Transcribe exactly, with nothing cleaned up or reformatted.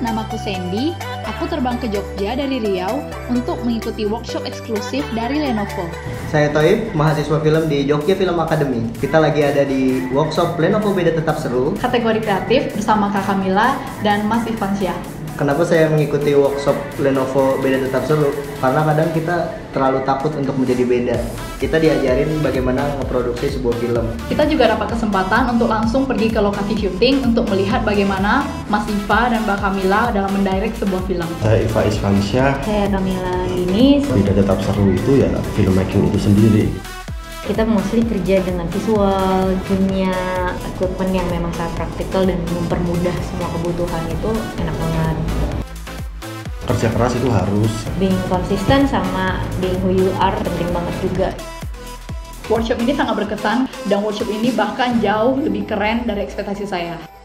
Namaku Sendy, aku terbang ke Jogja dari Riau untuk mengikuti workshop eksklusif dari Lenovo. Saya Thoyiev, mahasiswa film di Jogja Film Academy. Kita lagi ada di workshop Lenovo Beda Tetap Seru kategori kreatif bersama Kak Kamila dan Mas Isfansyah. Kenapa saya mengikuti workshop Lenovo Beda Tetap Seru? Karena kadang kita terlalu takut untuk menjadi beda. Kita diajarin bagaimana memproduksi sebuah film. Kita juga dapat kesempatan untuk langsung pergi ke lokasi syuting untuk melihat bagaimana Mas Ifa dan Mbak Kamila dalam mendirect sebuah film. Saya Ifa Isfansyah. Saya Kamila Andini. Beda Tetap Seru itu ya filmmaking itu sendiri. Kita mostly kerja dengan visual, punya equipment yang memang sangat praktikal dan mempermudah semua kebutuhan, itu enak banget. Kerja keras itu harus. Being konsisten sama being who you are penting banget juga. Workshop ini sangat berkesan dan workshop ini bahkan jauh lebih keren dari ekspektasi saya.